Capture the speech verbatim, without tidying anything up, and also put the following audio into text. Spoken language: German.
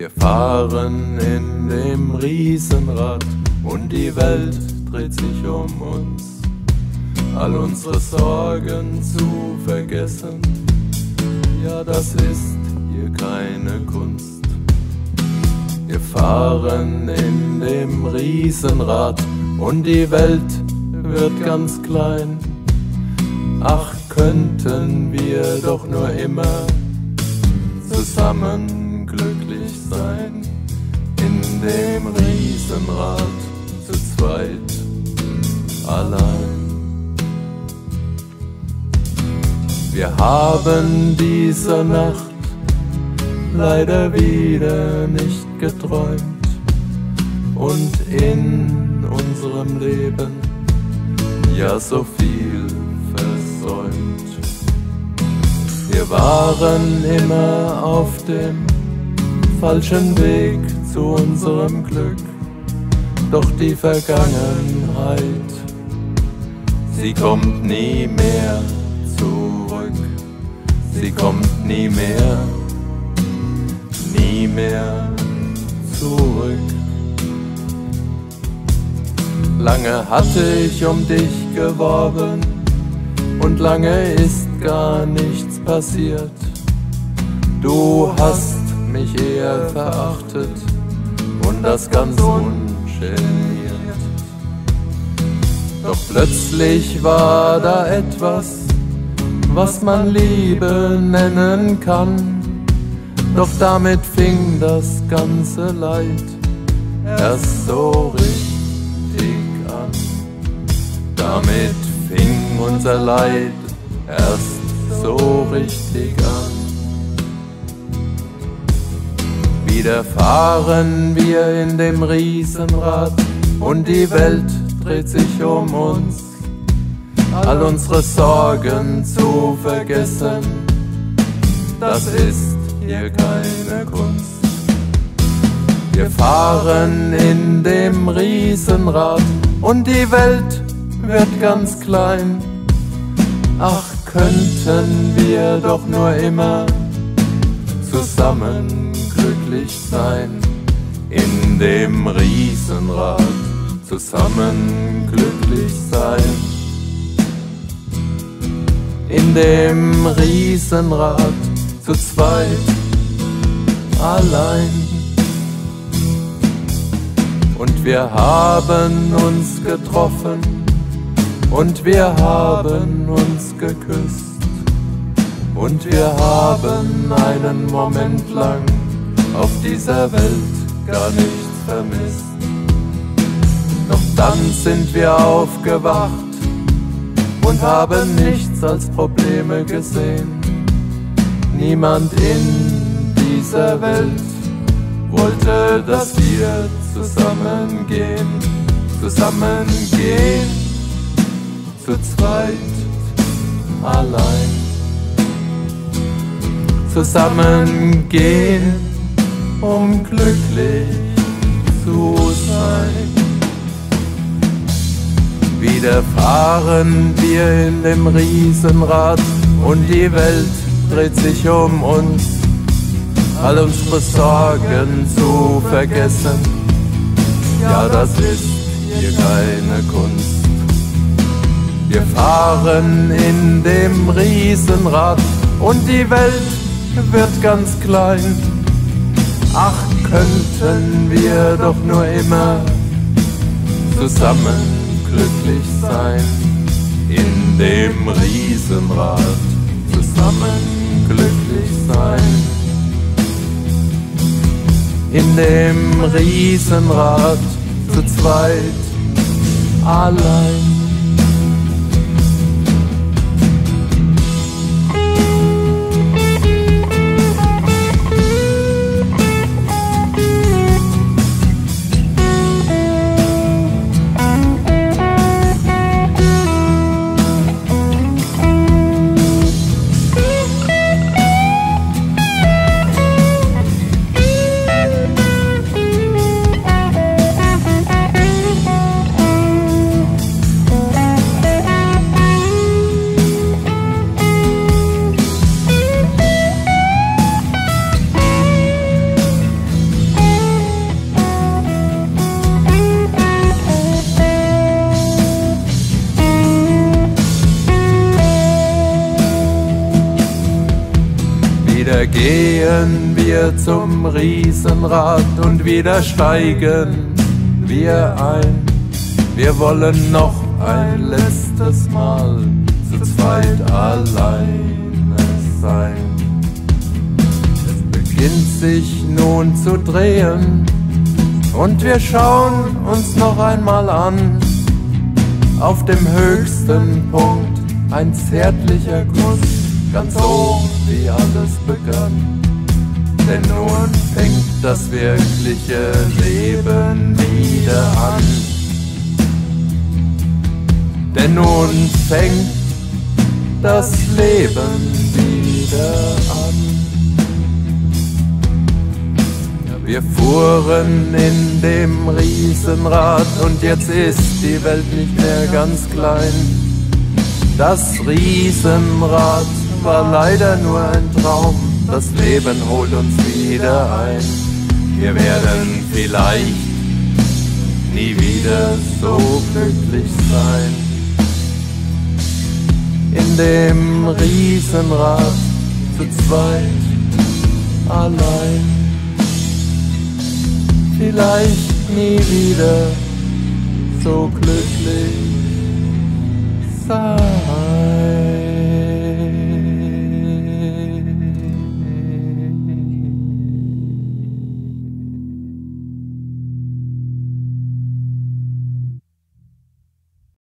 Wir fahren in dem Riesenrad und die Welt dreht sich um uns. All unsere Sorgen zu vergessen, ja, das ist hier keine Kunst. Wir fahren in dem Riesenrad und die Welt wird ganz klein. Ach, könnten wir doch nur immer zusammen glücklich sein, in dem Riesenrad zu zweit, allein. Wir haben diese Nacht leider wieder nicht geträumt, und in unserem Leben ja so viel versäumt. Wir waren immer auf dem falschen Weg zu unserem Glück, doch die Vergangenheit, sie kommt nie mehr zurück, sie kommt nie mehr, nie mehr zurück. Lange hatte ich um dich geworben und lange ist gar nichts passiert. Du hast mich eher verachtet und das ganz ungeniert. Doch plötzlich war da etwas, was man Liebe nennen kann. Doch damit fing das ganze Leid erst so richtig. Damit fing unser Leid erst so richtig an. Wieder fahren wir in dem Riesenrad und die Welt dreht sich um uns. All unsere Sorgen zu vergessen, das ist hier keine Kunst. Wir fahren in dem Riesenrad und die Welt wird ganz klein. Ach, könnten wir doch nur immer zusammen glücklich sein, in dem Riesenrad zusammen glücklich sein, in dem Riesenrad zu zweit, allein. Und wir haben uns getroffen und wir haben uns geküsst und wir haben einen Moment lang auf dieser Welt gar nichts vermisst. Doch dann sind wir aufgewacht und haben nichts als Probleme gesehen. Niemand in dieser Welt wollte, dass wir zusammengehen, zusammengehen. Zu zweit, allein, zusammengehen, um glücklich zu sein. Wieder fahren wir in dem Riesenrad und die Welt dreht sich um uns. All unsere Sorgen zu vergessen, ja, das ist hier keine Kunst. Wir fahren in dem Riesenrad und die Welt wird ganz klein. Ach, könnten wir doch nur immer zusammen glücklich sein, in dem Riesenrad zusammen glücklich sein, in dem Riesenrad zu zweit, allein. Wieder gehen wir zum Riesenrad und wieder steigen wir ein. Wir wollen noch ein letztes Mal zu zweit alleine sein. Es beginnt sich nun zu drehen und wir schauen uns noch einmal an. Auf dem höchsten Punkt ein zärtlicher Kuss, ganz so wie alles begann. Denn nun fängt das wirkliche Leben wieder an. Denn nun fängt das Leben wieder an. Wir fuhren in dem Riesenrad und jetzt ist die Welt nicht mehr ganz klein. Das Riesenrad war leider nur ein Traum, das Leben holt uns wieder ein. Wir werden vielleicht nie wieder so glücklich sein. In dem Riesenrad zu zweit allein. Vielleicht nie wieder so glücklich sein.